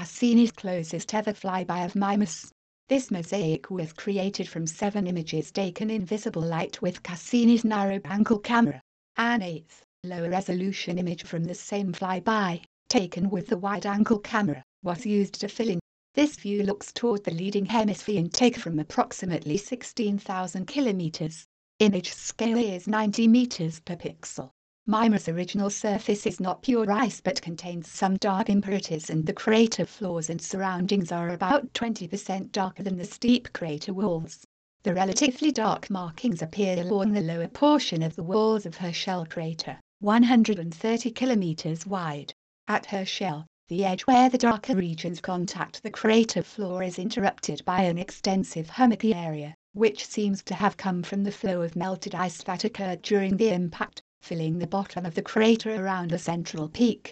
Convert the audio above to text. Cassini's closest ever flyby of Mimas. This mosaic was created from 7 images taken in visible light with Cassini's narrow angle camera. An 8th, lower resolution image from the same flyby, taken with the wide angle camera, was used to fill in. This view looks toward the leading hemisphere and take from approximately 16,000 kilometers. Image scale is 90 meters per pixel. Mimas' original surface is not pure ice but contains some dark impurities, and the crater floors and surroundings are about 20% darker than the steep crater walls. The relatively dark markings appear along the lower portion of the walls of Herschel crater, 130 kilometers wide. At Herschel, the edge where the darker regions contact the crater floor is interrupted by an extensive hummocky area, which seems to have come from the flow of melted ice that occurred during the impact, filling the bottom of the crater around the central peak.